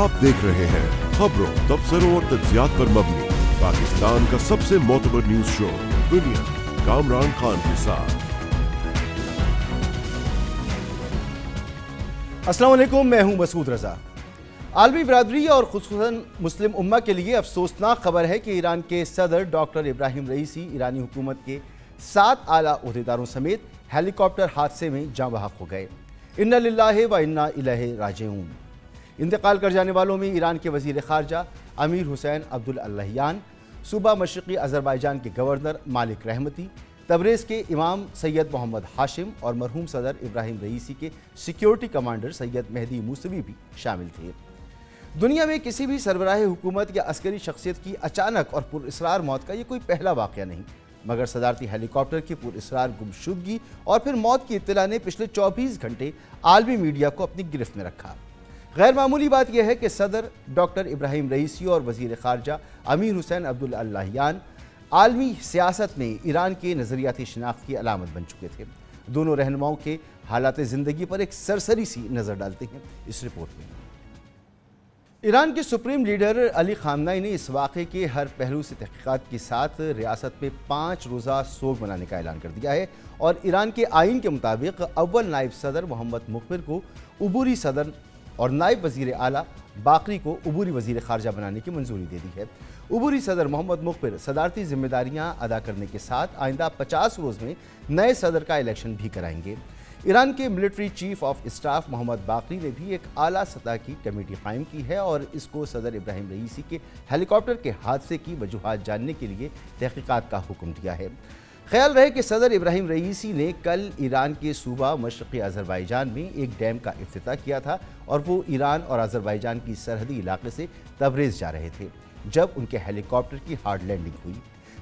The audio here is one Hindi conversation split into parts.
आप देख रहे हैं खबरों, तबसरों और तज्जियात पर मबनी पाकिस्तान का सबसे मोतबर न्यूज शो दुनिया कामरान खान के साथ। अस्सलाम वालेकुम, मैं हूं मसूद रजा। आलमी बरादरी और खुसूसन मुस्लिम उम्मा के लिए अफसोसनाक खबर है कि ईरान के सदर डॉक्टर इब्राहिम रईसी ईरानी हुकूमत के 7 आला ओहदेदारों समेत हेलीकॉप्टर हादसे में जाँ बहक हो गए। इन्ना लिल्लाहि व इन्ना इलैहि राजिऊन। इंतकाल कर जाने वालों में ईरान के वजीर खारजा अमीर हुसैन अब्दुल्लाहियान, सूबा मशरक़ी अज़रबैजान के गवर्नर मालिक रहमती, तबरेज़ के इमाम सैयद मोहम्मद हाशिम और मरहूम सदर इब्राहिम रईसी के security commander Sayed Mehdi Mousavi भी शामिल थे। दुनिया में किसी भी सरबराह हुकूमत या अस्करी शख्सियत की अचानक और पुरअसरार मौत का ये कोई पहला वाक़या नहीं, मगर सदारती हेलीकॉप्टर की पुरअसरार गुमशुदगी और फिर मौत की इत्तला ने पिछले 24 घंटे आलमी मीडिया को अपनी गिरफ्त में रखा। गैर मामूली बात यह है कि सदर डॉक्टर इब्राहिम रईसी और वजीर खारजा अमीर हुसैन अब्दुल्लाहियान आलमी सियासत में ईरान के नज़रियाती शनाख्त की अलामत बन चुके थे। दोनों रहनुमाओं के हालात ज़िंदगी पर एक सरसरी सी नज़र डालते हैं इस रिपोर्ट में। ईरान के सुप्रीम लीडर अली खामनेई ने इस वाक़े के हर पहलू से तहक़ीक़ात के साथ रियासत में 5 रोज़ा सोग मनाने का ऐलान कर दिया है और ईरान के आइन के मुताबिक अव्वल नायब सदर मोहम्मद मोखबिर को अबूरी सदर और नायब वज़ीर आला बाक़री को अबूरी वज़ीर ख़ारजा बनाने की मंजूरी दे दी है। अबूरी सदर मोहम्मद मोखबिर सदारती जिम्मेदारियाँ अदा करने के साथ आइंदा 50 रोज़ में नए सदर का इलेक्शन भी कराएंगे। ईरान के military chief of staff Mohammad Bagheri ने भी एक आला सतह की कमेटी कायम की है और इसको सदर इब्राहिम रईसी के हेलीकॉप्टर के हादसे की वजूहात जानने के लिए तहक़ीक़ात का हुक्म दिया है। ख्याल रहे कि सदर इब्राहिम रईसी ने कल ईरान के सूबा मशरक़ी अज़रबैजान में एक डैम का इफ्तिताह किया था और वो ईरान और अज़रबैजान की सरहदी इलाके से तबरेज़ जा रहे थे जब उनके हेलीकॉप्टर की हार्ड लैंडिंग हुई।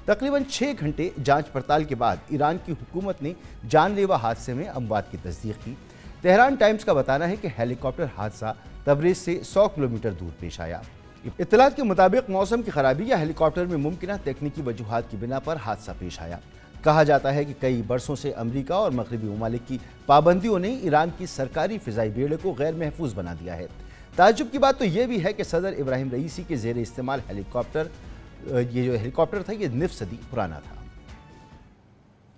तकरीबन 6 घंटे जांच पड़ताल के बाद ईरान की हुकूमत ने जानलेवा हादसे में अमवात की तस्दीक की। तेहरान टाइम्स का बताना है कि हेलीकॉप्टर हादसा तबरेज़ से 100 किलोमीटर दूर पेश आया। इत्तलात के मुताबिक मौसम की खराबी या हेलीकॉप्टर में मुमकिन तकनीकी वजूहात की बिना पर हादसा पेश आया। कहा जाता है कि कई बरसों से अमेरिका और मगरबी ममालिक की पाबंदियों ने ईरान की सरकारी फ़िज़ाई बेड़े को गैर महफूज बना दिया है। ताज्जुब की बात तो ये भी है कि सदर इब्राहिम रईसी के ज़ेर इस्तेमाल हेलीकॉप्टर जो हेलीकॉप्टर था ये 9 सदी पुराना था।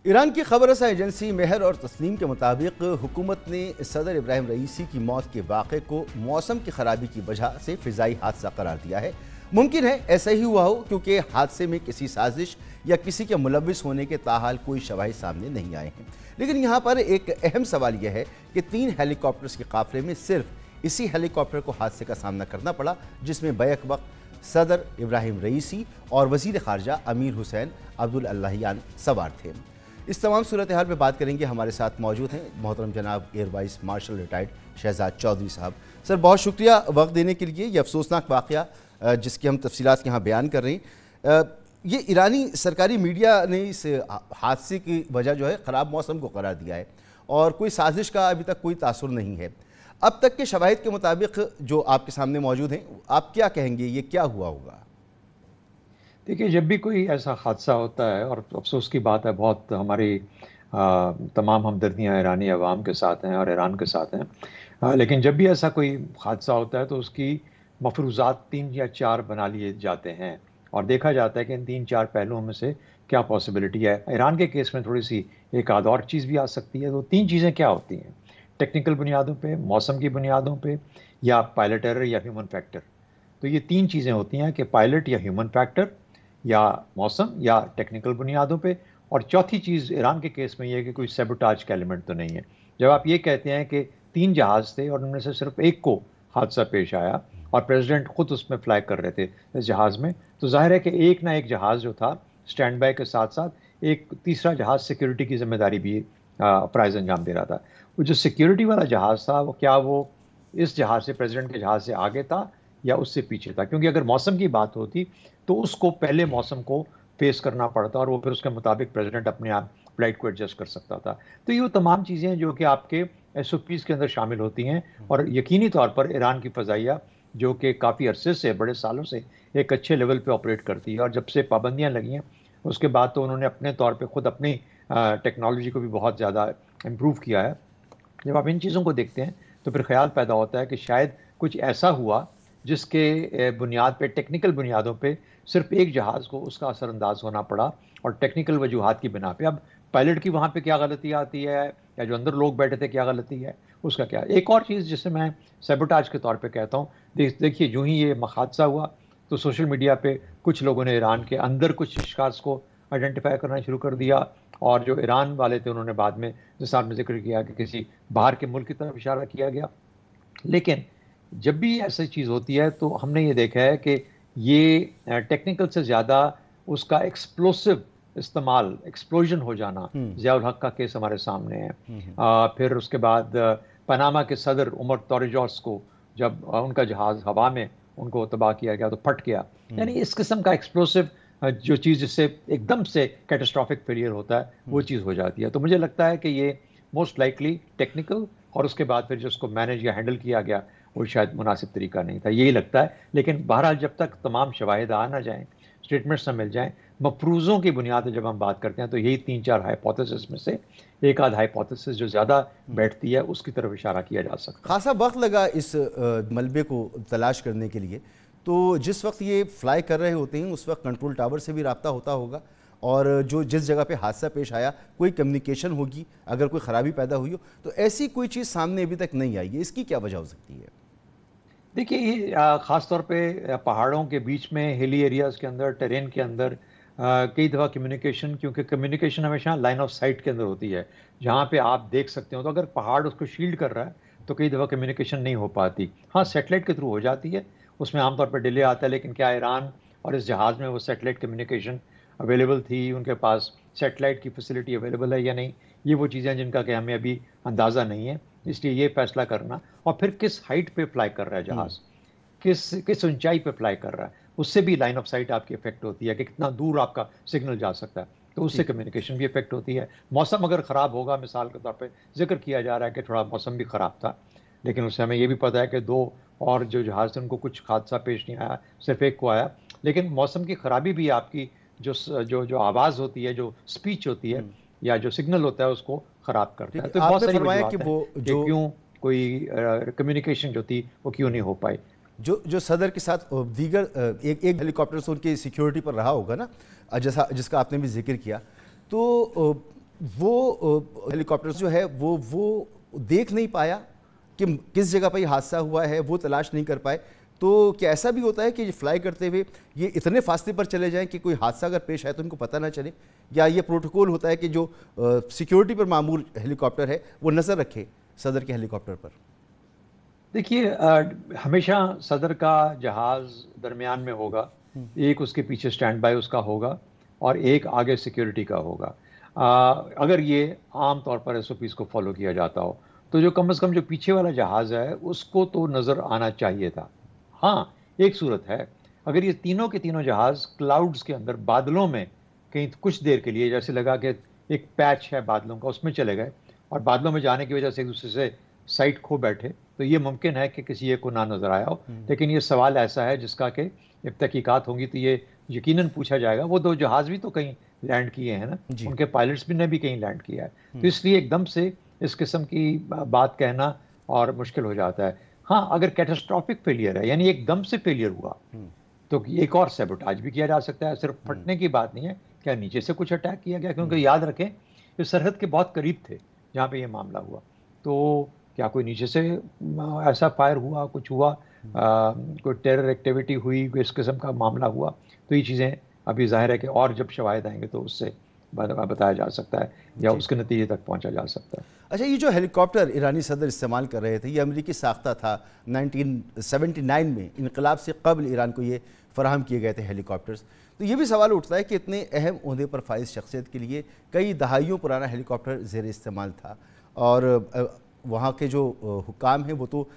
ईरान की खबरसा एजेंसी मेहर और तस्नीम के मुताबिक हुकूमत ने सदर इब्राहिम रईसी की मौत के वाक़े को मौसम की खराबी की वजह से फ़िज़ाई हादसा करार दिया है। मुमकिन है ऐसा ही हुआ हो क्योंकि हादसे में किसी साजिश या किसी के मुलविस होने के ताहाल कोई शवाहिद सामने नहीं आए हैं। लेकिन यहाँ पर एक अहम सवाल यह है कि 3 हेलीकॉप्टर्स के काफ़िले में सिर्फ इसी हेलीकॉप्टर को हादसे का सामना करना पड़ा जिसमें बैक वक्त सदर इब्राहिम रईसी और वज़ीर ख़ारजा अमीर हुसैन अब्दुल्लाहियान सवार थे। इस तमाम सूरत हाल पर बात करेंगे, हमारे साथ मौजूद हैं मोहतरम जनाब air vice marshal retired Shahzad Chaudhry साहब। सर, बहुत शुक्रिया वक्त देने के लिए। ये अफसोसनाक वाक़या जिसकी हम तफसीलात यहाँ बयान कर रहे हैं, ये ईरानी सरकारी मीडिया ने इस हादसे की वजह जो है ख़राब मौसम को करार दिया है और कोई साजिश का अभी तक कोई तासुर नहीं है। अब तक के शवाहिद के मुताबिक जो आपके सामने मौजूद हैं, आप क्या कहेंगे, ये क्या हुआ होगा? देखिए, जब भी कोई ऐसा हादसा होता है, और अफसोस की बात है, बहुत हमारी तमाम हमदर्दियाँ ईरानी अवाम के साथ हैं और ईरान के साथ हैं, लेकिन जब भी ऐसा कोई हादसा होता है तो उसकी मफरूज़ात 3 या 4 बना लिए जाते हैं और देखा जाता है कि इन 3-4 पहलुओं में से क्या पॉसिबिलिटी है। ईरान के केस में थोड़ी सी एक आध और चीज़ भी आ सकती है। तो 3 चीज़ें क्या होती हैं? टेक्निकल बुनियादों पे, मौसम की बुनियादों पे, या पायलट एरर या ह्यूमन फैक्टर। तो ये 3 चीज़ें होती हैं कि पायलट या ह्यूमन फैक्टर या मौसम या टेक्निकल बुनियादों पर, और चौथी चीज़ ईरान के केस में यह है कि कोई सेबोटाज का एलिमेंट तो नहीं है। जब आप ये कहते हैं कि 3 जहाज़ थे और उनमें से सिर्फ एक को हादसा पेश आया और प्रेसिडेंट ख़ुद उसमें फ्लाई कर रहे थे इस जहाज़ में, तो जाहिर है कि एक ना एक जहाज़ जो था स्टैंड बाय के साथ साथ एक तीसरा जहाज़ सिक्योरिटी की जिम्मेदारी भी अपराइज अंजाम दे रहा था। वो जो सिक्योरिटी वाला जहाज़ था, वो क्या वो इस जहाज़ से, प्रेसिडेंट के जहाज़ से आगे था या उससे पीछे था? क्योंकि अगर मौसम की बात होती तो उसको पहले मौसम को फेस करना पड़ता और वो फिर उसके मुताबिक प्रेसिडेंट अपने आप फ्लाइट को एडजस्ट कर सकता था। तो ये वो तमाम चीज़ें जो कि आपके SOPs के अंदर शामिल होती हैं और यकीनी तौर पर ईरान की फ़ज़ाइया जो कि काफ़ी अरसे से, बड़े सालों से एक अच्छे लेवल पे ऑपरेट करती है, और जब से पाबंदियां लगी हैं उसके बाद तो उन्होंने अपने तौर पे खुद अपनी टेक्नोलॉजी को भी बहुत ज़्यादा इम्प्रूव किया है। जब आप इन चीज़ों को देखते हैं तो फिर ख्याल पैदा होता है कि शायद कुछ ऐसा हुआ जिसके बुनियाद पे, टेक्निकल बुनियादों पे सिर्फ एक जहाज़ को उसका असरअंदाज होना पड़ा और टेक्निकल वजूहात की बिना पे। अब पायलट की वहाँ पे क्या गलती आती है या जो अंदर लोग बैठे थे क्या गलती है, उसका क्या। एक और चीज़ जिसे मैं सैबोटाज के तौर पे कहता हूँ, देखिए यूँ ही ये हादसा हुआ तो सोशल मीडिया पे कुछ लोगों ने ईरान के अंदर कुछ शिकार्स को आइडेंटिफाई करना शुरू कर दिया और जो ईरान वाले थे उन्होंने बाद में जिस में जिक्र किया कि किसी बाहर के मुल्क की तरफ इशारा किया गया। लेकिन जब भी ऐसी चीज़ होती है तो हमने ये देखा है कि ये टेक्निकल से ज़्यादा उसका एक्सप्लोसिव इस्तेमाल, एक्सप्लोजन हो जाना। ज़ियाउल हक का केस हमारे सामने है, फिर उसके बाद पनामा के सदर उमर तोरेजोस को जब उनका जहाज़ हवा में उनको तबाह किया गया तो फट गया। यानी इस किस्म का एक्सप्लोसिव जो चीज़ जिससे एकदम से कैटास्ट्रॉफिक फेलियर होता है वो चीज़ हो जाती है। तो मुझे लगता है कि ये मोस्ट लाइकली टेक्निकल और उसके बाद फिर जिसको मैनेज या हैंडल किया गया वो शायद मुनासिब तरीका नहीं था, यही लगता है। लेकिन बहरहाल जब तक तमाम शवाहिद आ ना जाएँ, स्टेटमेंट्स ना मिल जाएँ, मफरूज़ों की बुनियाद पर जब हम बात करते हैं तो यही 3-4 हाइपोथेसिस में से एक आध हाइपोथेसिस जो ज़्यादा बैठती है उसकी तरफ इशारा किया जा सकता है। खासा वक्त लगा इस मलबे को तलाश करने के लिए, तो जिस वक्त ये फ्लाई कर रहे होते हैं उस वक्त कंट्रोल टावर से भी रब्ता होता होगा और जो जिस जगह पे हादसा पेश आया कोई कम्युनिकेशन होगी, अगर कोई ख़राबी पैदा हुई हो, तो ऐसी कोई चीज़ सामने अभी तक नहीं आई है। इसकी क्या वजह हो सकती है? देखिए ये ख़ास तौर पे पहाड़ों के बीच में, हिली एरियाज़ के अंदर, टेरेन के अंदर कई दफ़ा कम्युनिकेशन, क्योंकि कम्युनिकेशन हमेशा लाइन ऑफ साइट के अंदर होती है जहाँ पे आप देख सकते हो, तो अगर पहाड़ उसको शील्ड कर रहा है तो कई दफ़ा कम्युनिकेशन नहीं हो पाती। हाँ, सेटेलाइट के थ्रू हो जाती है, उसमें आमतौर पर डिले आता है, लेकिन क्या ईरान और इस जहाज़ में वो सेटेलाइट कम्युनिकेशन अवेलेबल थी, उनके पास सेटेलाइट की फैसिलिटी अवेलेबल है या नहीं, ये वो चीज़ें जिनका कि हमें अभी अंदाज़ा नहीं है। इसलिए ये फैसला करना, और फिर किस हाइट पे फ्लाई कर रहा है जहाज़, किस ऊंचाई पे फ्लाई कर रहा है, उससे भी लाइन ऑफ साइट आपकी इफेक्ट होती है कि कितना दूर आपका सिग्नल जा सकता है, तो उससे कम्युनिकेशन भी इफेक्ट होती है। मौसम अगर ख़राब होगा, मिसाल के तौर पर जिक्र किया जा रहा है कि थोड़ा मौसम भी ख़राब था, लेकिन उससे हमें ये भी पता है कि 2 और जो जहाज़ थे उनको कुछ हादसा पेश नहीं आया, सिर्फ एक को आया। लेकिन मौसम की ख़राबी भी आपकी जो जो जो आवाज़ होती है, जो स्पीच होती है या जो सिग्नल होता है उसको ख़राब करता है। तो बहुत सारी बात है कि वो जो क्यों कोई कम्युनिकेशन जो थी वो क्यों नहीं हो पाई। जो सदर के साथ दीगर एक हेलीकॉप्टर से उनकी सिक्योरिटी पर रहा होगा ना, जैसा जिसका आपने भी जिक्र किया, तो वो हेलीकॉप्टर जो है वो देख नहीं पाया कि किस जगह पर ये हादसा हुआ है, वो तलाश नहीं कर पाए। तो क्या ऐसा भी होता है कि फ्लाई करते हुए ये इतने फासले पर चले जाएं कि कोई हादसा अगर पेश आए तो उनको पता ना चले, या ये प्रोटोकॉल होता है कि जो सिक्योरिटी पर मामूर हेलीकॉप्टर है वो नज़र रखे सदर के हेलीकॉप्टर पर? देखिए हमेशा सदर का जहाज़ दरमियान में होगा, एक उसके पीछे स्टैंड बाय उसका होगा और एक आगे सिक्योरिटी का होगा। अगर ये आम तौर पर SOPs को फॉलो किया जाता हो तो जो कम से कम जो पीछे वाला जहाज़ है उसको तो नज़र आना चाहिए था। हाँ, एक सूरत है अगर ये तीनों के तीनों जहाज़ क्लाउड्स के अंदर, बादलों में कहीं कुछ देर के लिए, जैसे लगा कि एक पैच है बादलों का, उसमें चले गए और बादलों में जाने की वजह से एक दूसरे से साइट खो बैठे, तो ये मुमकिन है कि किसी एक को ना नज़र आया हो। लेकिन ये सवाल ऐसा है जिसका कि जब तहकीकात होंगी तो ये यकीनन पूछा जाएगा। वो 2 जहाज़ भी तो कहीं लैंड किए हैं ना, उनके पायलट्स भी ने भी कहीं लैंड किया है, तो इसलिए एकदम से इस किस्म की बात कहना और मुश्किल हो जाता है। हाँ, अगर कैटास्ट्रॉफिक फेलियर है यानी एकदम से फेलियर हुआ तो एक और सैबोटाज भी किया जा सकता है। सिर्फ फटने की बात नहीं है, क्या नीचे से कुछ अटैक किया गया, क्योंकि याद रखें ये सरहद के बहुत करीब थे जहाँ पे ये मामला हुआ, तो क्या कोई नीचे से ऐसा फायर हुआ, कुछ हुआ, कोई टेरर एक्टिविटी हुई, कोई इस किस्म का मामला हुआ, तो ये चीज़ें अभी जाहिर है कि और जब शवाहिद आएंगे तो उससे बताया जा सकता है या उसके नतीजे तक पहुंचा जा सकता है। अच्छा, ये जो हेलीकॉप्टर ईरानी सदर इस्तेमाल कर रहे थे ये अमरीकी साख्ता था। 1979 में इनकलाब से कबल ईरान को ये फराहम किए गए थे हेलीकॉप्टर्स। तो ये भी सवाल उठता है कि इतने अहम ओहदे पर फाइज शख्सियत के लिए कई दहाइयों पुराना हेलीकॉप्टर ज़ेर इस्तेमाल था और वहाँ के जो हुकाम हैं वो तो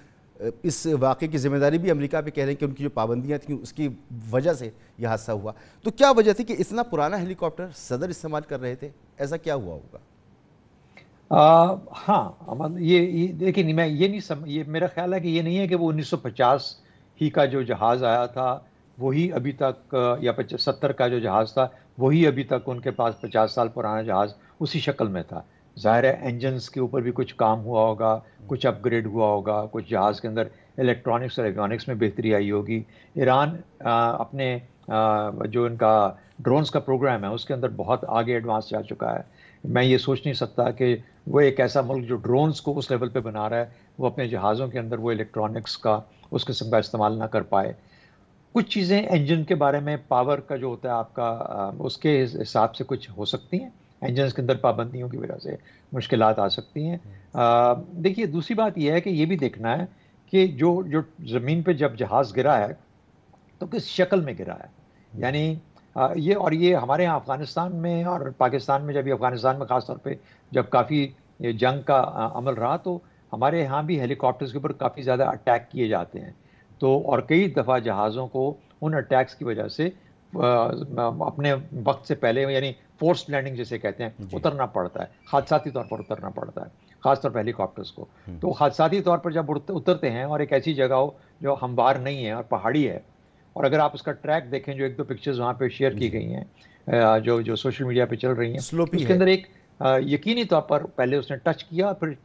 इस वाक़े की ज़िम्मेदारी भी अमेरिका पे कह रहे हैं कि उनकी जो पाबंदियाँ थीं उसकी वजह से यह हादसा हुआ। तो क्या वजह थी कि इतना पुराना हेलीकॉप्टर सदर इस्तेमाल कर रहे थे, ऐसा क्या हुआ होगा? हाँ, ये देखिए मैं ये नहीं ये मेरा ख्याल है कि ये नहीं है कि वो 1950 ही का जो जहाज़ आया था वही अभी तक, या 70 का जो जहाज़ था वही अभी तक उनके पास 50 साल पुराना जहाज़ उसी शक्ल में था। ज़ाहिर है इंजन्स के ऊपर भी कुछ काम हुआ होगा, कुछ अपग्रेड हुआ होगा, कुछ जहाज़ के अंदर इलेक्ट्रॉनिक्स और इलेक्ट्रॉनिक्स में बेहतरी आई होगी। ईरान अपने जो इनका ड्रोन्स का प्रोग्राम है उसके अंदर बहुत आगे एडवांस जा चुका है। मैं ये सोच नहीं सकता कि वो एक ऐसा मुल्क जो ड्रोन्स को उस लेवल पे बना रहा है वो अपने जहाज़ों के अंदर वो इलेक्ट्रॉनिक्स का उस किस्म का इस्तेमाल ना कर पाए। कुछ चीज़ें इंजन के बारे में पावर का जो होता है आपका उसके हिसाब से कुछ हो सकती हैं, इंजन के अंदर पाबंदियों की वजह से मुश्किल आ सकती हैं। देखिए दूसरी बात यह है कि ये भी देखना है कि जो ज़मीन पे जब जहाज़ गिरा है तो किस शक्ल में गिरा है, यानी ये हमारे यहाँ अफ़गानिस्तान में और पाकिस्तान में, जब अफ़गानिस्तान में ख़ास तौर पे जब काफ़ी जंग का अमल रहा तो हमारे यहाँ भी हेलीकॉप्टर्स के ऊपर काफ़ी ज़्यादा अटैक किए जाते हैं, तो और कई दफ़ा जहाज़ों को उन अटैक्स की वजह से अपने वक्त से पहले यानी फोर्स लैंडिंग जिसे कहते हैं उतरना पड़ता है, हादसाती तौर पर उतरना पड़ता है, खासतौर पर हेलीकॉप्टर्स को। तो हादसाती तौर पर जब उतरते हैं और एक ऐसी जगह हो जो हमवार नहीं है और पहाड़ी है, और अगर आप उसका ट्रैक देखें जो एक दो पिक्चर्स वहाँ पे शेयर की गई हैं जो जो सोशल मीडिया पे चल रही हैं, उसके अंदर एक यकीनी तौर पर पहले उसने टच किया, फिर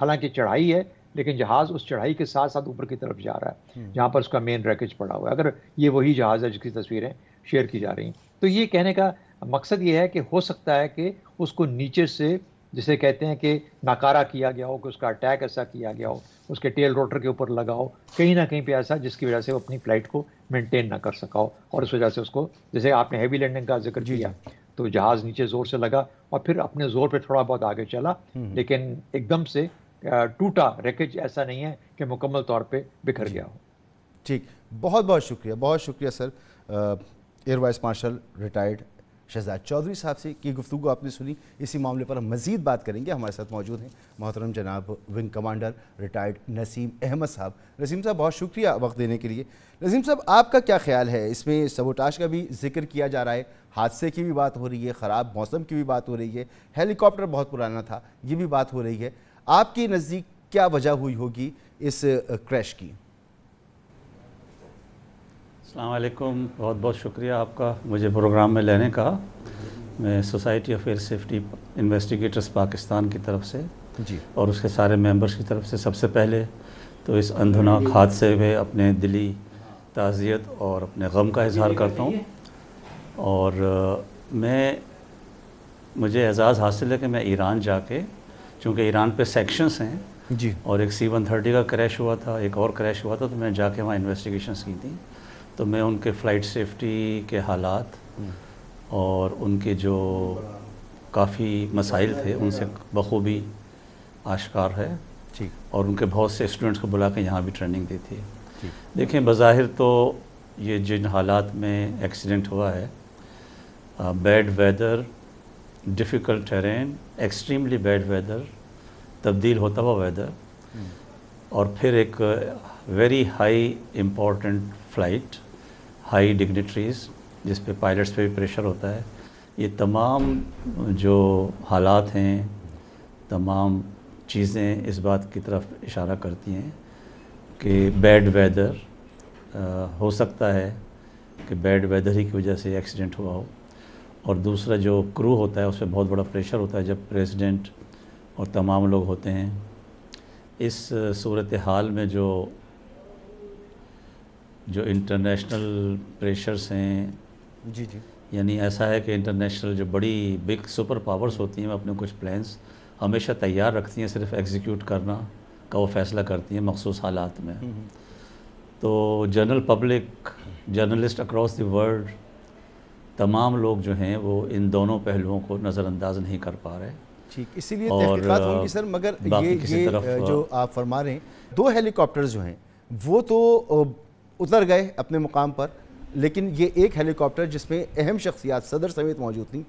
हालांकि चढ़ाई है लेकिन जहाज़ उस चढ़ाई के साथ साथ ऊपर की तरफ जा रहा है जहाँ पर उसका मेन रैकेज पड़ा हुआ है। अगर ये वही जहाज़ है जिसकी तस्वीरें शेयर की जा रही हैं, तो ये कहने का मकसद ये है कि हो सकता है कि उसको नीचे से जिसे कहते हैं कि नाकारा किया गया हो, कि उसका अटैक ऐसा किया गया हो, उसके टेल रोटर के ऊपर लगा हो कहीं ना कहीं पे ऐसा जिसकी वजह से वो अपनी फ्लाइट को मेंटेन ना कर सका हो, और उस वजह से उसको, जैसे आपने हैवी लैंडिंग का जिक्र किया, तो जहाज़ नीचे ज़ोर से लगा और फिर अपने ज़ोर पे थोड़ा बहुत आगे चला लेकिन एकदम से टूटा रैकेज ऐसा नहीं है कि मुकम्मल तौर पर बिखर गया हो। ठीक, बहुत शुक्रिया sir. Air vice marshal retired Shahzad Chaudhry साहब से की गुफ्तगू आपने सुनी। इसी मामले पर हम मज़ीद बात करेंगे। हमारे साथ मौजूद हैं मोहतरम जनाब wing commander retired Naseem Ahmed साहब। नसीम साहब, बहुत शुक्रिया वक्त देने के लिए। नसीम साहब, आपका क्या ख्याल है, इसमें सबोटाज का भी जिक्र किया जा रहा है, हादसे की भी बात हो रही है, ख़राब मौसम की भी बात हो रही है, हेलीकॉप्टर बहुत पुराना था ये भी बात हो रही है, आपके नज़दीक क्या वजह हुई होगी इस क्रैश की? अस्सलाम वालेकुम, बहुत बहुत शुक्रिया आपका मुझे प्रोग्राम में लेने का। मैं society of air safety investigators Pakistan की तरफ से जी और उसके सारे मेंबर्स की तरफ से सबसे पहले तो इस अंधनाक हादसे में अपने दिली ताज़ियत और अपने गम का इजहार करता हूँ, और मुझे एजाज़ हासिल है कि मैं ईरान जाके, चूँकि ईरान पे सेक्शंस हैं जी और एक C-130 का क्रैश हुआ था, एक और क्रैश हुआ था, तो मैं जाके वहाँ इन्वेस्टिगेशंस की थी, तो मैं उनके फ़्लाइट सेफ्टी के हालात और उनके जो काफ़ी मसाइल थे उनसे बखूबी आश्कार है ठीक, और उनके बहुत से स्टूडेंट्स को बुला के यहाँ भी ट्रेनिंग दी थी। देखें, बज़ाहिर तो ये जिन हालात में एक्सीडेंट हुआ है, bad weather, difficult terrain, extremely bad weather, तब्दील होता हुआ वेदर, और फिर एक very high important flight, high dignitaries जिस पे पायलट्स पे भी प्रेशर होता है, ये तमाम जो हालात हैं तमाम चीज़ें इस बात की तरफ इशारा करती हैं कि बैड वेदर हो सकता है कि बैड वेदर ही की वजह से एक्सीडेंट हुआ हो, और दूसरा जो क्रू होता है उस पर बहुत बड़ा प्रेशर होता है जब प्रेसिडेंट और तमाम लोग होते हैं। इस सूरत हाल में जो इंटरनेशनल प्रेशर्स हैं जी यानी ऐसा है कि इंटरनेशनल जो बड़ी बिग सुपर पावर्स होती हैं अपने कुछ प्लान्स हमेशा तैयार रखती हैं, सिर्फ एग्जीक्यूट करना का वो फ़ैसला करती हैं मखसूस हालात में। तो general public, journalist across the world, तमाम लोग जो हैं वो इन दोनों पहलुओं को नज़रअंदाज नहीं कर पा रहे। ठीक, इसीलिए तहकीकात होंगी सर, मगर ये जो आप फरमा रहे हैं, दो हेलीकॉप्टर्स जो हैं वो तो उतर गए अपने मुकाम पर, लेकिन ये एक हेलीकॉप्टर जिसमें अहम शख्सियात सदर समेत मौजूद थी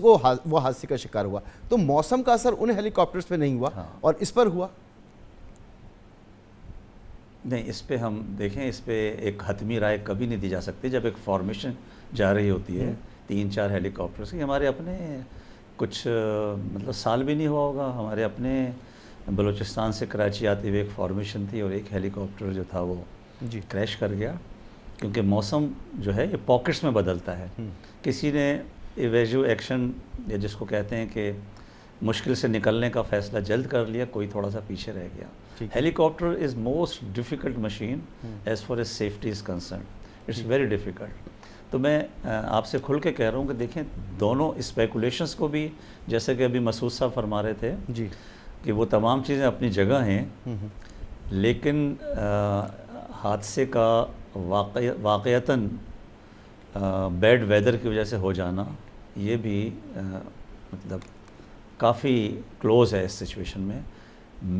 वो हादसे का शिकार हुआ, तो मौसम का असर उन हेलीकॉप्टर्स पे नहीं हुआ। हाँ। और इस पर हुआ नहीं, इस पे हम देखें, इस पे एक हतमी राय कभी नहीं दी जा सकती। जब एक फॉर्मेशन जा रही होती है 3-4 हेलीकॉप्टर्स की, हमारे अपने कुछ मतलब साल भी नहीं हुआ होगा, हमारे अपने बलूचिस्तान से कराची आते हुए एक फॉर्मेशन थी और एक हेलीकॉप्टर जो था वो जी क्रैश कर गया, क्योंकि मौसम जो है ये पॉकेट्स में बदलता है। किसी ने इवेजिव एक्शन या जिसको कहते हैं कि मुश्किल से निकलने का फ़ैसला जल्द कर लिया, कोई थोड़ा सा पीछे रह गया। Helicopter is most difficult machine as for as safety is concern, it's very difficult. तो मैं आपसे खुल के कह रहा हूँ कि देखें दोनों स्पेकुलेशंस को भी, जैसे कि अभी मसूद साहब फरमा रहे थे जी कि वो तमाम चीज़ें अपनी जगह हैं, लेकिन हादसे का वाक़यतन बैड वेदर की वजह से हो जाना ये भी मतलब काफ़ी क्लोज़ है इस सिचुएशन में।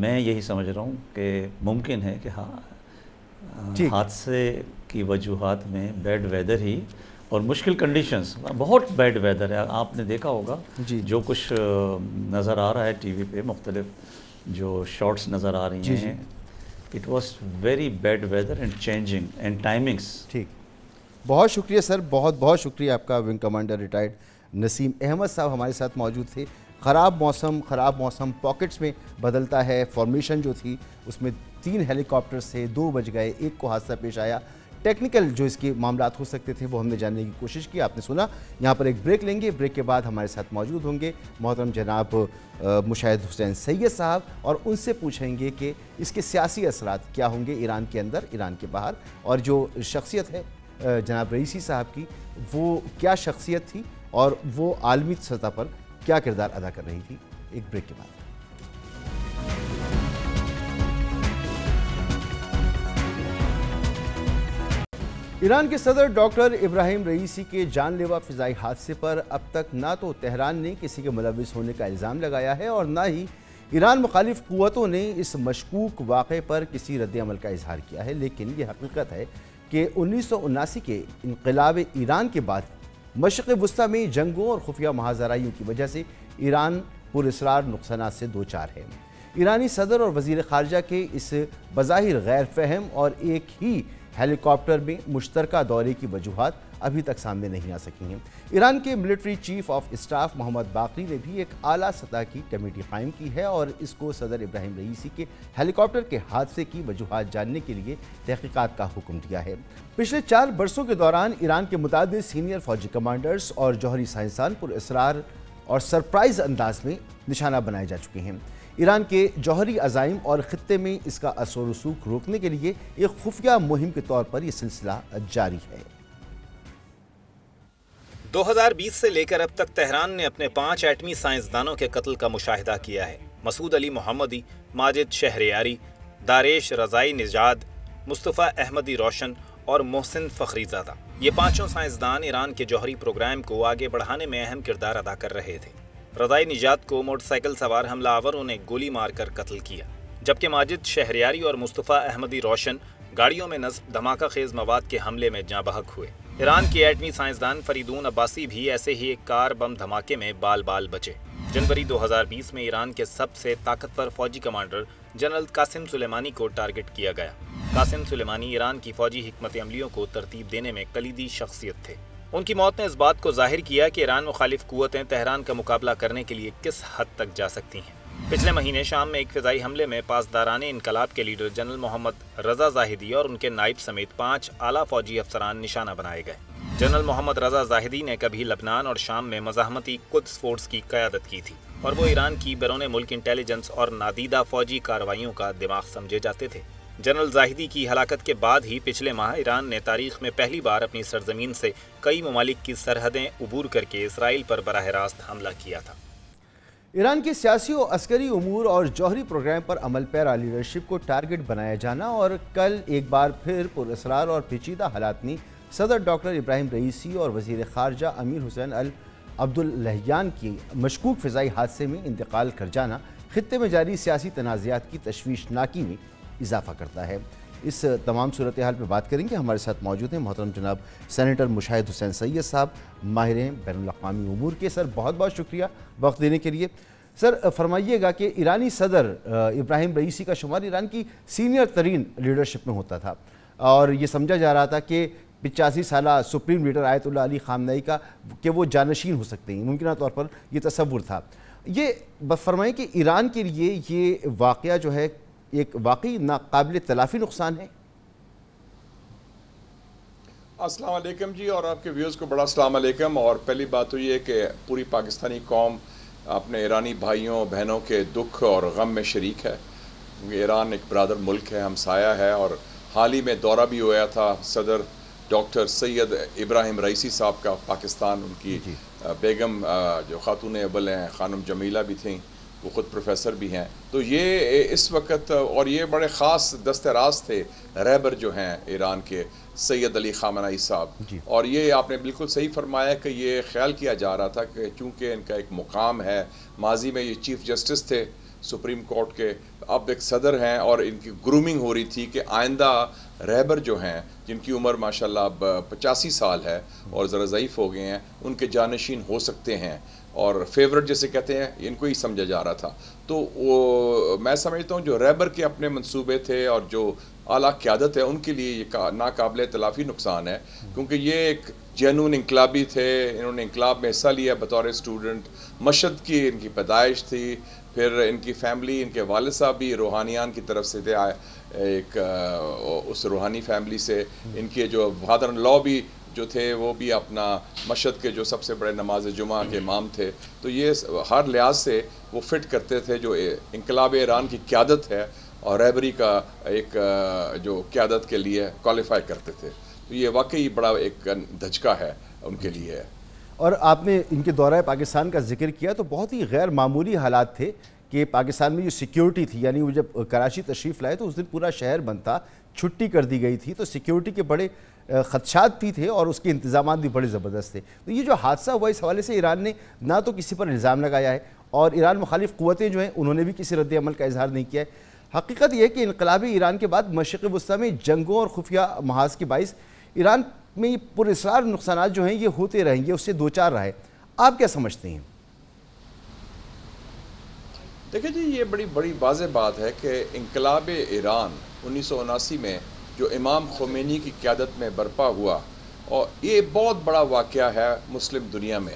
मैं यही समझ रहा हूँ कि मुमकिन है कि हाँ हादसे की वजूहात में बैड वेदर ही और मुश्किल कंडीशंस, बहुत बैड वेदर है। आपने देखा होगा जो कुछ नज़र आ रहा है टीवी पे, मुख्तलिफ जो शॉट्स नज़र आ रही हैं, it was very bad weather and changing and timings. ठीक, बहुत शुक्रिया सर, बहुत बहुत शुक्रिया आपका। Wing commander retired Naseem Ahmed साहब हमारे साथ मौजूद थे। ख़राब मौसम पॉकेट्स में बदलता है, फॉर्मेशन जो थी उसमें 3 हेलीकॉप्टर से 2 बज गए, एक को हादसा पेश आया। टेक्निकल जो इसके मामलात हो सकते थे वो हमने जानने की कोशिश की, आपने सुना। यहाँ पर एक ब्रेक लेंगे, ब्रेक के बाद हमारे साथ मौजूद होंगे मोहतरम जनाब मुशाहिद हुसैन सैयद साहब और उनसे पूछेंगे कि इसके सियासी असरात क्या होंगे ईरान के अंदर, ईरान के बाहर, और जो शख्सियत है जनाब रईसी साहब की वो क्या शख्सियत थी और वो आलमी सतह पर क्या किरदार अदा कर रही थी। एक ब्रेक के बाद। ईरान के सदर डॉक्टर इब्राहिम रईसी के जानलेवा फ़िज़ाई हादसे पर अब तक ना तो तेहरान ने किसी के मुलविस होने का इल्ज़ाम लगाया है और ना ही ईरान मुखालिफ क़ुव्वतों ने इस मशकूक वाक़े पर किसी रद्दअमल का इजहार किया है, लेकिन ये हकीकत है कि 1979 के इनक़लाब ईरान के बाद मशरिक़ वुस्ता में जंगों और खुफिया महाजराइयों की वजह से ईरान पुरअसरार नुकसानात से दो चार है। ईरानी सदर और वज़ीर ख़ारजा के इस बज़ाहिर गैर फहम और एक ही हेलीकॉप्टर में मुश्तरका दौरे की वजूहात अभी तक सामने नहीं आ सकी हैं। ईरान के military chief of staff Mohammad Bagheri ने भी एक आला सतह की कमेटी कायम की है और इसको सदर इब्राहिम रईसी के हेलीकॉप्टर के हादसे की वजूहात जानने के लिए तहकीकात का हुक्म दिया है। पिछले 4 बरसों के दौरान ईरान के मुताबिक सीनियर फौजी कमांडर्स और जौहरी साइंसदान पुरअसरार और सरप्राइज अंदाज में निशाना बनाए जा चुके हैं। ईरान के जौहरी अज़ाइम और ख़ित्ते में इसका असर रसूख रोकने के लिए एक खुफिया मुहिम के तौर पर यह सिलसिला जारी है। 2020 से लेकर अब तक तेहरान ने अपने 5 एटमी साइंसदानों के कत्ल का मुशाहिदा किया है। मसूद अली मोहम्मदी, माजिद शहरियारी, दारेश रज़ाई निजाद, मुस्तफ़ा अहमदी रोशन और मोहसिन फ़खरीज़ादा, ये 5 साइंसदान ईरान के जौहरी प्रोग्राम को आगे बढ़ाने में अहम किरदार अदा कर रहे थे। रज़ाई निजात को मोटरसाइकिल सवार हमलावरों ने गोली मारकर कत्ल किया, जबकि माजिद शहरियारी और मुस्तफ़ा अहमदी रोशन गाड़ियों में नस्ब धमाका खेज मवाद के हमले में जाँ बहक हुए। ईरान के एटमी साइंसदान फरीदून अब्बासी भी ऐसे ही एक कार बम धमाके में बाल बाल बचे। जनवरी 2020 में ईरान के सबसे ताकतवर फौजी कमांडर जनरल कासिम सुलेमानी को टारगेट किया गया। कासिम सुलेमानी ईरान की फौजी हिकमत अमलियों को तरतीब देने में कलीदी शख्सियत थे। उनकी मौत ने इस बात को जाहिर किया कि ईरान मुखालिफ कुव्वतें तेहरान का मुकाबला करने के लिए किस हद तक जा सकती हैं। पिछले महीने शाम में एक फ़िज़ाई हमले में पासदाराने इनकलाब के leader general Mohammad Reza Zahedi और उनके नाइब समेत 5 आला फौजी अफसरान निशाना बनाए गए। जनरल मोहम्मद रजा ज़ाहिदी ने कभी लबनान और शाम में मज़ाहमती क़ुद्स फोर्स की क़यादत की थी और वो ईरान की बैरून मुल्क इंटेलिजेंस और नादीदा फौजी कार्रवाइयों का दिमाग समझे जाते थे। जनरल ज़ाहिदी की हलाकत के बाद ही पिछले माह ईरान ने तारीख़ में पहली बार अपनी सरजमीन से कई ममालिक की सरहदें उबूर करके इसराइल पर बराह रास्त हमला किया था। ईरान के सियासी और अस्करी उमूर और जौहरी प्रोग्राम पर अमल पैरा लीडरशिप को टारगेट बनाया जाना और कल एक बार फिर पुरअसरार और पेचीदा हालात में सदर डॉक्टर इब्राहिम रईसी और वज़ीर ख़ारजा अमीर हुसैन अब्दुल्लाहियान की मशकूक फ़िज़ाई हादसे में इंतकाल कर जाना ख़ित्ते में जारी सियासी तनाज़ात की तशवीशनाकी में इजाफा करता है। इस तमाम सूरत हाल पर बात करेंगे। हमारे साथ मौजूद हैं मोहतरम जनाब सेनेटर मुशाहिद हुसैन सैयद साहब, माहिर बैनुल-अक़वामी उमूर के। सर बहुत बहुत शुक्रिया वक्त देने के लिए। सर फरमाइएगा कि ईरानी सदर इब्राहिम रईसी का शुमार ईरान की सीनियर तरीन लीडरशिप में होता था और ये समझा जा रहा था कि 85 साल supreme leader Ayatollah Ali Khamenei का कि वो जानशीन हो सकते हैं, मुमकिन तौर पर यह तस्वुर था। ये फरमाएँ कि ईरान के लिए ये वाक़या जो है एक वाकई नाकाबिल तलाफी नुकसान है। अस्सलाम वालेकुम जी और आपके व्यूअर्स को बड़ा अस्सलाम वालेकुम। और पहली बात तो ये कि पूरी पाकिस्तानी कौम अपने ईरानी भाइयों बहनों के दुख और गम में शरीक है। ईरान एक बरादर मुल्क है, हमसाया है। और हाल ही में दौरा भी हुआ था सदर डॉक्टर सैयद इब्राहिम रईसी साहब का पाकिस्तान। उनकी बेगम जो खातून अबल हैं, खानम जमीला भी थीं, वो ख़ुद प्रोफेसर भी हैं। तो ये इस वक्त और ये बड़े ख़ास दस्तराज थे रहबर जो हैं ईरान के, सैयद अली खामेनेई साहब। और ये आपने बिल्कुल सही फरमाया कि ये ख्याल किया जा रहा था कि चूँकि इनका एक मुकाम है, माजी में ये चीफ़ जस्टिस थे सुप्रीम कोर्ट के, अब एक सदर हैं, और इनकी ग्रूमिंग हो रही थी कि आइंदा रहबर जो हैं जिनकी उम्र माशाल्लाह अब 85 साल है और ज़रा ज़ईफ़ हो गए हैं, उनके जानशीन हो सकते हैं। और फेवरेट जैसे कहते हैं, इनको ही समझा जा रहा था। तो वो मैं समझता हूँ जो रहबर के अपने मंसूबे थे और जो आला क़यादत है, उनके लिए ये नाकाबिल तलाफ़ी नुकसान है, क्योंकि ये एक जनून इंकलाबी थे। इन्होंने इंकलाब में हिस्सा लिया बतौर स्टूडेंट। मशहद की इनकी पैदाइश थी। फिर इनकी फैमिली, इनके वालिद साहब भी रूहानियान की तरफ से थे, एक उस रूहानी फैमिली से। इनके जो फादर इन लॉ भी जो थे, वो भी अपना मशहद के जो सबसे बड़े नमाज जुमा के इमाम थे। तो ये हर लिहाज से वो फिट करते थे जो इंकलाब ईरान की क़यादत है और रहबरी का एक जो क़यादत के लिए क्वालिफाई करते थे। तो ये वाकई बड़ा एक धचका है उनके लिए है। और आपने इनके दौरा पाकिस्तान का जिक्र किया, तो बहुत ही गैर मामूली हालात थे कि पाकिस्तान में जो सिक्योरिटी थी, यानी वो जब कराची तशरीफ़ लाए तो उस दिन पूरा शहर बंद था, छुट्टी कर दी गई थी। तो सिक्योरिटी के बड़े खदशात भी थे और उसके इंतजाम भी बड़े ज़बरदस्त थे। तो ये जो हादसा हुआ, इस हवाले से ईरान ने ना तो किसी पर इल्ज़ाम लगाया है, और ईरान मुखालिफ क़ुव्वतें जो हैं उन्होंने भी किसी रद्द अमल का इजहार नहीं किया है। हकीकत यह है कि इनकलाबी ईरान के बाद मशरिक़ वस्ती में जंगों और खुफिया महाज के बाइस ईरान में पुरअसरार नुकसान जो हैं ये होते रहेंगे, उससे दो चार रहा है। आप क्या समझते हैं? देखिए जी, ये बड़ी बड़ी वाज़ेह बात है कि इनकलाब ईरान 1979 में जो इमाम खोमेनी की क़यादत में बरपा हुआ, और ये बहुत बड़ा वाक़या है मुस्लिम दुनिया में।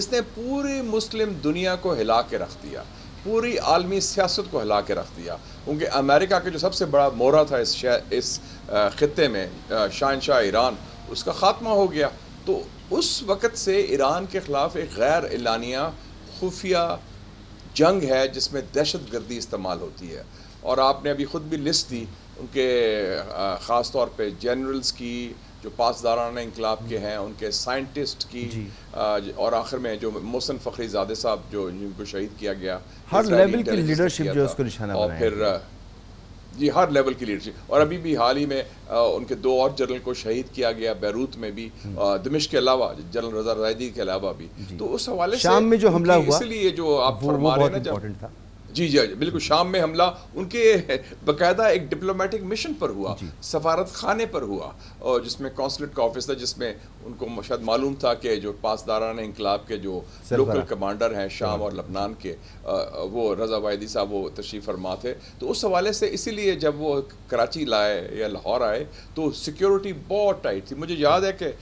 इसने पूरी मुस्लिम दुनिया को हिला के रख दिया, पूरी आलमी सियासत को हिला के रख दिया, क्योंकि अमेरिका के जो सबसे बड़ा मोहरा था इस ख़ित्ते में, शहंशाह ईरान, उसका ख़ात्मा हो गया। तो उस वक़्त से ईरान के ख़िलाफ़ एक गैर एलानिया खुफिया जंग है जिसमें दहशत गर्दी इस्तेमाल होती है। और आपने अभी ख़ुद भी लिस्ट दी उनके ख़ास तौर पे जनरल्स की, जो पासदारान इंकलाब के हैं उनके, साइंटिस्ट की, और आखिर में जो मोहसिन फखरीजादे साहब जो जिनको शहीद किया गया, हर लेवल की लीडरशिप जो उसको निशाना बनाया। और फिर जी हर लेवल की लीडरशिप। और अभी भी हाल ही में उनके 2 और जनरल को शहीद किया गया बैरूत में भी, दमिश्क के अलावा, जनरल रजा ज़ाहिदी के अलावा भी। तो उस हवाले से शाम में जो हमला हुआ, इसलिए जो आप फरमा रहे हैं ना, जी जी बिल्कुल, शाम में हमला उनके बाकायदा एक डिप्लोमेटिक मिशन पर हुआ, सफारत खाने पर हुआ, और जिसमें कौंसलेट का ऑफिस था, जिसमें उनको शायद मालूम था कि जो पासदारान इंकलाब के जो लोकल कमांडर हैं शाम और लबनान के, वो रज़ा वाहिदी साहब वो तशरीफ़ फरमा थे। तो उस हवाले से इसीलिए जब वो कराची लाए या लाहौर आए तो सिक्योरिटी बहुत टाइट थी। मुझे याद है कि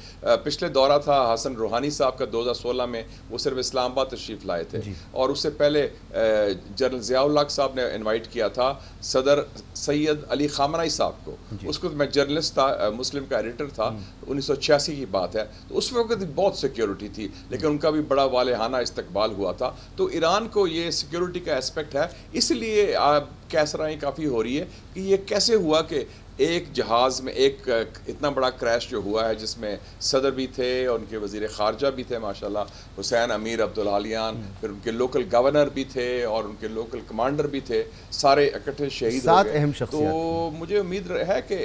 पिछले दौरा था हसन रूहानी साहब का 2016 में, वो सिर्फ इस्लामाबाद तशरीफ़ लाए थे, और उससे पहले जनरल ज़ियाउल हक साहब ने इनवाइट किया था सदर सैयद अली खामेनेई साहब को। उसको मैं जर्नलिस्ट था, मुस्लिम का एडिटर था, 1986 की बात है। तो उस वक्त बहुत सिक्योरिटी थी, लेकिन उनका भी बड़ा वालेहाना इस्तकबाल हुआ था। तो ईरान को ये सिक्योरिटी का एस्पेक्ट है, इसलिए आप कैसराएँ काफ़ी हो रही है कि ये कैसे हुआ कि एक जहाज़ में एक इतना बड़ा क्रैश जो हुआ है, जिसमें सदर भी थे और उनके वज़ीर ख़ारजा भी थे माशाल्लाह हुसैन अमीर अब्दुल्लाहियान, फिर उनके लोकल गवर्नर भी थे और उनके लोकल कमांडर भी थे, सारे इकट्ठे शहीद हो गए। तो मुझे उम्मीद है कि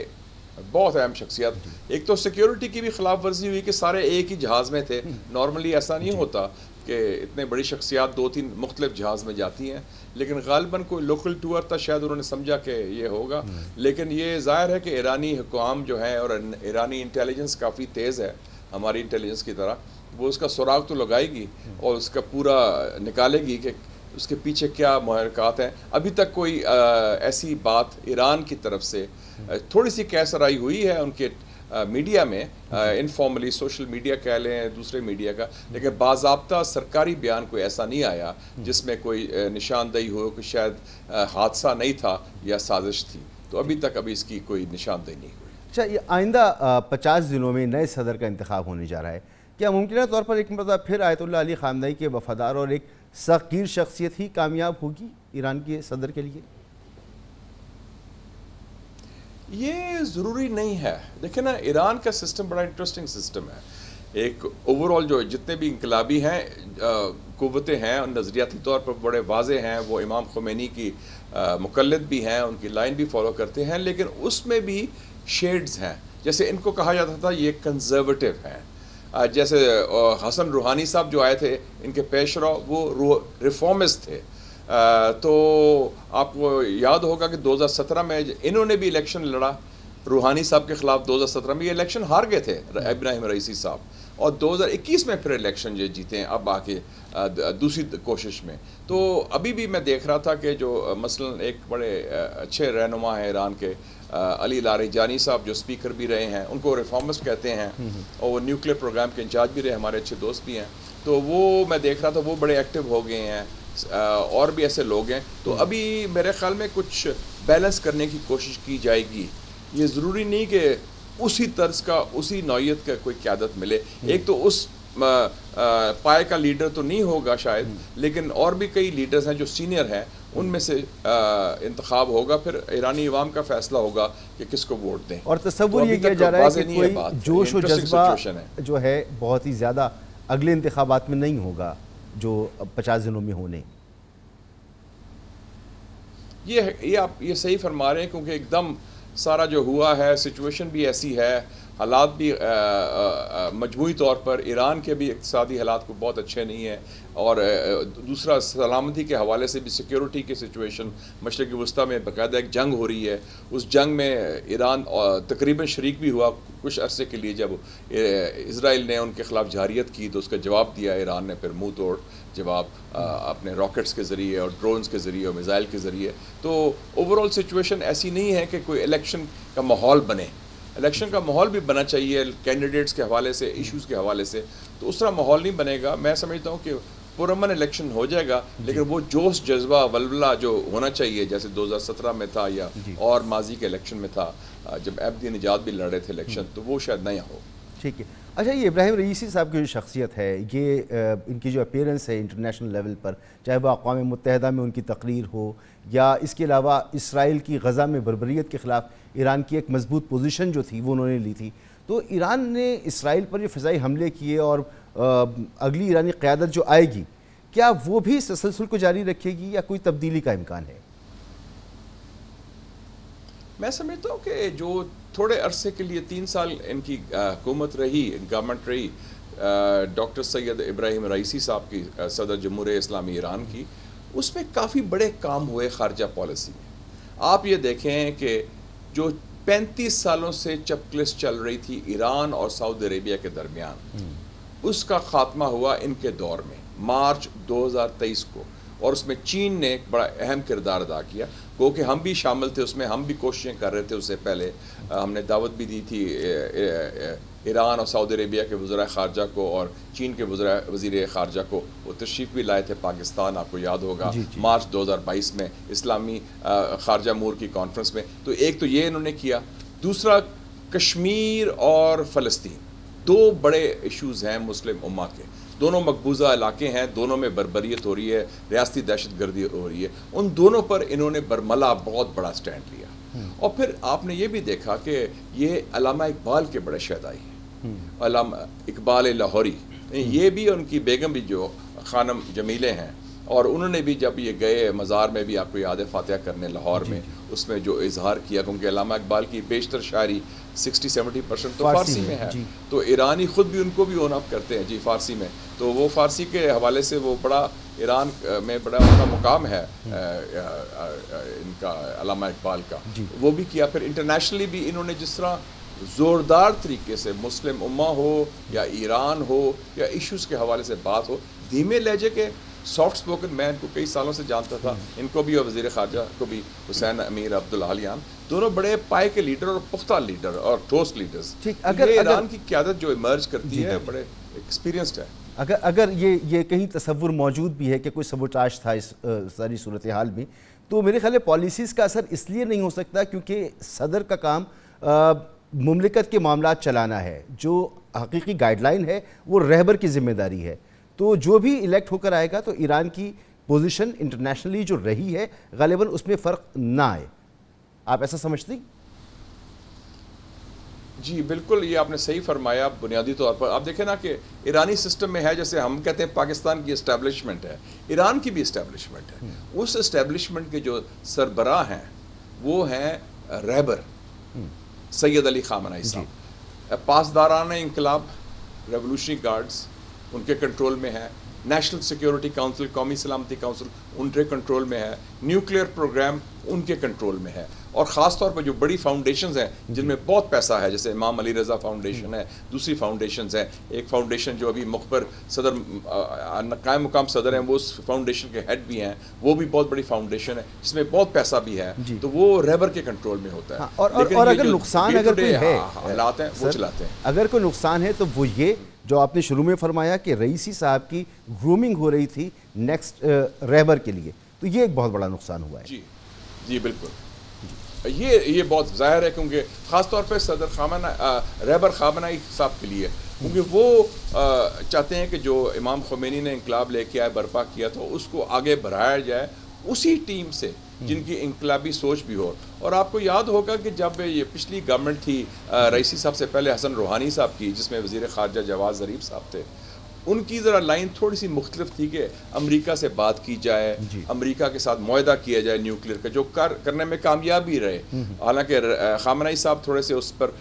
बहुत अहम शख्सियत। एक तो सिक्योरिटी की भी खिलाफ वर्जी हुई कि सारे एक ही जहाज़ में थे। नॉर्मली ऐसा नहीं होता कि इतने बड़ी शख्सियात 2-3 मुख्तलिफ जहाज़ में जाती हैं, लेकिन गालबन कोई लोकल टूर था, शायद उन्होंने समझा कि ये होगा। लेकिन ये ज़ाहिर है कि ईरानी हुकाम जो हैं और ईरानी इंटेलिजेंस काफ़ी तेज़ है हमारी इंटेलिजेंस की तरह, वो उसका सुराग तो लगाएगी और उसका पूरा निकालेगी कि उसके पीछे क्या महरक़ात हैं। अभी तक कोई ऐसी बात ईरान की तरफ से, थोड़ी सी कैसराई हुई है उनके मीडिया में, इनफॉर्मली सोशल मीडिया कह लें, दूसरे मीडिया का, लेकिन बाज़ाब्ता सरकारी बयान कोई ऐसा नहीं आया जिसमें कोई निशानदेही हो कि शायद हादसा नहीं था या साजिश थी। तो अभी तक इसकी कोई निशानदेही नहीं हुई। अच्छा, ये आइंदा 50 दिनों में नए सदर का इंतखाब होने जा रहा है। क्या मुमकिन तौर पर एक मरतबा फिर आयतुल्लाह अली खामेनेई के वफादार और एक सागीर शख्सियत ही कामयाब होगी ईरान के सदर के लिए? ये ज़रूरी नहीं है। देखिए ना, ईरान का सिस्टम बड़ा इंटरेस्टिंग सिस्टम है। एक ओवरऑल जो जितने भी इनकलाबी हैं कुव्वतें हैं और नज़रियाती तौर पर बड़े वाजे हैं, वो इमाम खुमैनी की मुकल्लिद भी हैं, उनकी लाइन भी फॉलो करते हैं, लेकिन उसमें भी शेड्स हैं। जैसे इनको कहा जाता था ये कंजर्वेटिव हैं, जैसे हसन रूहानी साहब जो आए थे इनके पेशरा वो रिफॉर्मिस्ट थे। तो आपको याद होगा कि 2017 में इन्होंने भी इलेक्शन लड़ा, रूहानी साहब के ख़िलाफ़ 2017 में ये इलेक्शन हार गए थे इब्राहिम रईसी साहब, और 2021 में फिर इलेक्शन ये जीते हैं अब आके दूसरी कोशिश में। तो अभी भी मैं देख रहा था कि जो मसलन एक बड़े अच्छे रहनुमा हैं ईरान के, अली लारिजानी साहब जो स्पीकर भी रहे हैं, उनको रिफॉर्मिस्ट कहते हैं और वो न्यूक्लियर प्रोग्राम के इंचार्ज भी रहे, हमारे अच्छे दोस्त भी हैं। तो वो मैं देख रहा था वो बड़े एक्टिव हो गए हैं, और भी ऐसे लोग हैं। तो अभी मेरे ख़्याल में कुछ बैलेंस करने की कोशिश की जाएगी। ये ज़रूरी नहीं कि उसी तर्ज का उसी नौयत का कोई क़यादत मिले। एक तो उस पाए का लीडर तो नहीं होगा शायद, लेकिन और भी कई लीडर्स हैं जो सीनियर हैं, उनमें से इंतखाब होगा, फिर ईरानी अवाम का फैसला होगा कि किसको वोट दें। और तसव्वुर ये किया जा रहा है कि कोई जोश और जज्बा जो है बहुत ही ज़्यादा अगले इंतखाबात में नहीं होगा जो 50 दिनों में होने। ये आप ये सही फरमा रहे हैं, क्योंकि एकदम सारा जो हुआ है, सिचुएशन भी ऐसी है, हालात भी मजमूई तौर पर ईरान के भी इक़्तिसादी हालात को बहुत अच्छे नहीं है, और दूसरा सलामती के हवाले से भी सिक्योरिटी की सिचुएशन मशरक़ वस्ती में बाकायदा एक जंग हो रही है। उस जंग में ईरान तकरीबन शरीक भी हुआ कुछ अरसे के लिए। जब इसराइल ने उनके ख़िलाफ़ जारियत की तो उसका जवाब दिया ईरान ने, फिर मुँह तोड़ जवाब अपने रॉकेट्स के ज़रिए और ड्रोन्स के ज़रिए और मिज़ाइल के ज़रिए। तो ओवरऑल सिचुएशन ऐसी नहीं है कि कोई इलेक्शन का माहौल बने। इलेक्शन का माहौल भी बना चाहिए कैंडिडेट्स के हवाले से, इश्यूज के हवाले से, तो उस तरह माहौल नहीं बनेगा। मैं समझता हूँ कि पुरमन इलेक्शन हो जाएगा, लेकिन वो जोश जज्बा वल्वला जो होना चाहिए जैसे 2017 में था या और माजी के इलेक्शन में था जब अब्दी निजात भी लड़ रहे थे इलेक्शन, तो वो शायद नहीं हो। ठीक है। अच्छा, ये इब्राहिम रईसी साहब की जो शख्सियत है, ये इनकी जो अपीयरेंस है इंटरनेशनल लेवल पर, चाहे वह अक़वाम मुत्तहदा में उनकी तकरीर हो या इसके अलावा इसराइल की गज़ा में बर्बरियत के ख़िलाफ़ ईरान की एक मजबूत पोजीशन जो थी वो उन्होंने ली थी, तो ईरान ने इसराइल पर ये फ़िज़ाई हमले किए, और अगली ईरानी क़्यादत जो आएगी क्या वो भी इस सिलसिले को जारी रखेगी या कोई तब्दीली का इम्कान है? मैं समझता हूँ कि जो थोड़े अरसे के लिए 3 साल इनकी हुकूमत रही, गवर्नमेंट रही, डॉक्टर सैयद इब्राहिम रईसी साहब की सदर जमहूरिया इस्लामी ईरान की, उसमें काफ़ी बड़े काम हुए ख़ारजा पॉलिसी में। आप ये देखें कि जो 35 सालों से चपक्लिस चल रही थी ईरान और सऊदी अरेबिया के दरमियान, उसका ख़ात्मा हुआ इनके दौर में मार्च 2023 को, और उसमें चीन ने एक बड़ा अहम किरदार अदा किया। गो कि हम भी शामिल थे उसमें, हम भी कोशिशें कर रहे थे। उससे पहले हमने दावत भी दी थी ईरान और सऊदी अरेबिया के वज़ीर ख़ारजा को और चीन के वज़ीर ख़ारजा को, वो तशरीफ़ भी लाए थे पाकिस्तान, आपको याद होगा मार्च 2022 में इस्लामी ख़ारजा अमूर की कॉन्फ्रेंस में। तो एक तो ये इन्होंने किया। दूसरा कश्मीर और फ़लस्तीन, 2 बड़े इशूज़ हैं मुस्लिम उम्मा के, दोनों मकबूजा इलाके हैं, दोनों में बर्बरियत हो रही है, रियासती दहशतगर्दी हो रही है, उन दोनों पर इन्होंने बरमला बहुत बड़ा स्टैंड लिया। और फिर आपने ये भी देखा कि ये अल्लामा इकबाल के बड़े शहदाई हैं, अल्लामा इकबाल लाहौरी, ये भी उनकी बेगम भी जो खानम जमीले हैं, और उन्होंने भी जब ये गए मज़ार में भी, आपको याद है फातिहा करने लाहौर में, उसमें जो इजहार किया, क्योंकि अल्लामा इकबाल की बेशतर शायरी 60-70% तो फ़ारसी में है, तो ईरानी ख़ुद भी उनको भी ओनअप करते हैं जी फ़ारसी में, तो वो फ़ारसी के हवाले से वो बड़ा ईरान में बड़ा उनका मुकाम है इनका अल्लामा इकबाल का, वो भी किया। फिर इंटरनेशनली भी इन्होंने जिस तरह ज़ोरदार तरीके से मुस्लिम उम्मा हो या ईरान हो या इश्यूज़ के हवाले से बात हो, धीमे लहजे के सॉफ्ट स्पोकन, मैं इनको कई सालों से जानता था, इनको भी और वज़ीर ख़ारजा को भी, हुसैन अमीर अब्दुल्लाहियान, दोनों बड़े पाए के लीडर और पुख्ता लीडर और ठोस लीडर्स। ठीक, अगर ईरान की क़यादत जो इमर्ज करती है बड़े एक्सपीरियंस्ड है। अगर ये कहीं तसव्वुर मौजूद भी है कि कोई सबोटाज था इस सारी सूरत हाल में, तो मेरे ख्याल में पॉलिसीज़ का असर इसलिए नहीं हो सकता क्योंकि सदर का काम मुमलिकत के मामला चलाना है, जो हकीकी गाइडलाइन है वो रहबर की जिम्मेदारी है। तो जो भी इलेक्ट होकर आएगा तो ईरान की पोजीशन इंटरनेशनली जो रही है गालिबन उसमें फ़र्क ना आए, आप ऐसा समझती? जी बिल्कुल, ये आपने सही फरमाया। बुनियादी तौर पर आप देखें ना कि ईरानी सिस्टम में है, जैसे हम कहते हैं पाकिस्तान की इस्टेब्लिशमेंट है, ईरान की भी इस्टेब्लिशमेंट है। उस इस्टेब्लिशमेंट के जो सरबराह हैं वो हैं रहबर सैयद अली खामेनेई साहब, पासदारान इंकलाब, रेवोल्यूशनरी गार्ड्स उनके कंट्रोल में है, नेशनल सिक्योरिटी काउंसिल, कौमी सलामती काउंसिल उनके कंट्रोल में है, न्यूक्लियर प्रोग्राम उनके कंट्रोल में है, और ख़ास तौर पर जो बड़ी फाउंडेशंस हैं जिनमें बहुत पैसा है, जैसे इमाम अली रज़ा फाउंडेशन है, दूसरी फाउंडेशंस हैं, एक फाउंडेशन जो अभी मुखबर सदर कायम मुकाम सदर हैं वो उस फाउंडेशन के हेड भी हैं, वो भी बहुत बड़ी फाउंडेशन है जिसमें बहुत पैसा भी है, तो वो रहबर के कंट्रोल में होता है। और अगर नुकसान अगर हालात हैं वो चलाते हैं, अगर कोई नुकसान है तो वो ये जो आपने शुरू में फरमाया कि रईसी साहब की ग्रूमिंग हो रही थी नेक्स्ट रहबर के लिए, तो ये एक बहुत बड़ा नुकसान हुआ है। जी जी बिल्कुल जी। ये बहुत जाहिर है क्योंकि ख़ासतौर पर सदर खामेनेई रहबर खामेनेई साहब के लिए, क्योंकि वो चाहते हैं कि जो इमाम खुमैनी ने इंकलाब लेके आया, बर्पा किया था, उसको आगे बढ़ाया जाए उसी टीम से जिनकी इंकलाबी सोच भी हो। और आपको याद होगा कि जब ये पिछली गवर्नमेंट थी रईसी साहब से पहले हसन रूहानी साहब की, जिसमें वज़ीर ख़ारजा जवाद ज़रीफ साहब थे, उनकी ज़रा लाइन थोड़ी सी मुख्तलिफ थी कि अमेरिका से बात की जाए, अमेरिका के साथ मुआहदा किया जाए न्यूक्लियर का, जो करने में कामयाब भी रहे। हालांकि खामेनेई साहब थोड़े से उस पर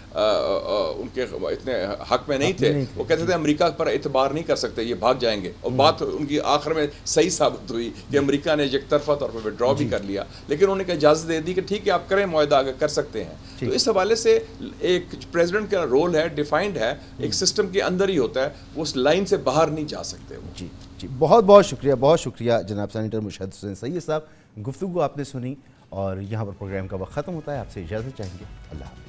उनके इतने हक में नहीं थे, वो कहते थे अमेरिका पर एतबार नहीं कर सकते, ये भाग जाएंगे, और बात उनकी आखिर में सही साबित हुई कि अमेरिका ने एक तरफा तौर पर विड्रॉ भी कर लिया, लेकिन उन्होंने इजाज़त दे दी कि ठीक है आप करें मुआहदा, आगे कर सकते हैं। तो इस हवाले से एक प्रेसिडेंट का रोल है डिफाइंड है, एक सिस्टम के अंदर ही होता है, उस लाइन से बाहर नहीं जा सकते। जी जी, बहुत बहुत शुक्रिया, बहुत शुक्रिया जनाब सेनेटर मुशाहिद हुसैन सैयद साहब, गुफ्तगू आपने सुनी और यहाँ पर प्रोग्राम का वक्त ख़त्म होता है, आपसे इजाज़त चाहेंगे, अल्लाह हाफ़िज़।